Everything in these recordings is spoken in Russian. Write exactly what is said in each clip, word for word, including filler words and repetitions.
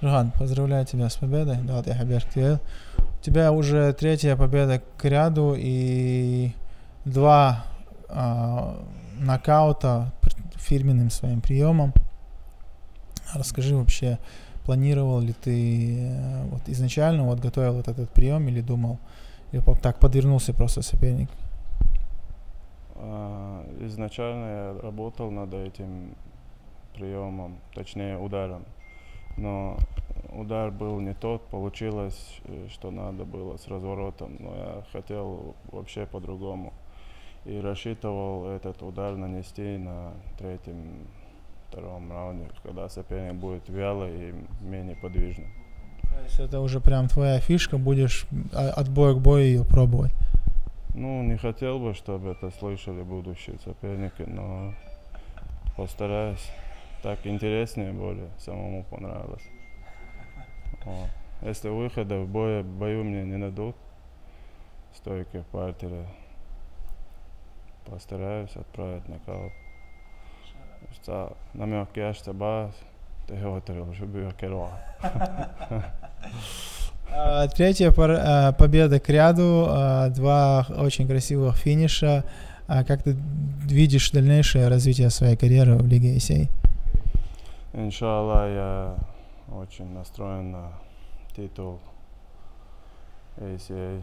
Раган, поздравляю тебя с победой. Да, ты Хаберк. У тебя уже третья победа к ряду и два а, нокаута фирменным своим приемом. Расскажи вообще, планировал ли ты вот, изначально, вот готовил вот этот прием или думал, или так подвернулся просто соперник? Изначально я работал над этим приемом, точнее ударом, но удар был не тот, получилось, что надо было с разворотом, но я хотел вообще по-другому и рассчитывал этот удар нанести на третьем, втором раунде, когда соперник будет вяло и менее подвижно. То есть это уже прям твоя фишка, будешь от боя к бою ее пробовать? Ну, не хотел бы, чтобы это слышали будущие соперники, но постараюсь. Так интереснее более, самому понравилось. О. Если выхода в бою, бою мне не дадут, стойки в партере, постараюсь отправить нокаут. Что намек яшься баз, ты готовил уже бьёкерва. Третья победа к ряду, два очень красивых финиша. Как ты видишь дальнейшее развитие своей карьеры в Лиге АСА? Иншалла, я очень настроен на титул АСА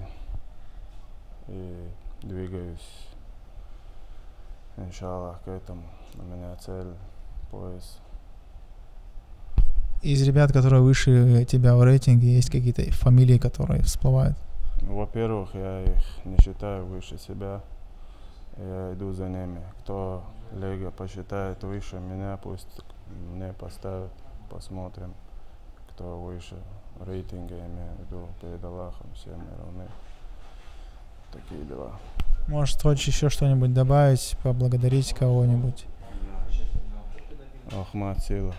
и двигаюсь, иншалла, к этому. У меня цель – пояс. Из ребят, которые выше тебя в рейтинге, есть какие-то фамилии, которые всплывают? Во-первых, я их не считаю выше себя. Я иду за ними. Кто лига посчитает выше меня, пусть мне поставят. Посмотрим, кто выше рейтинга, имею в виду, перед Аллахом, все мы равны. Такие дела. Может, хочешь еще что-нибудь добавить, поблагодарить кого-нибудь? Ахмад, сила.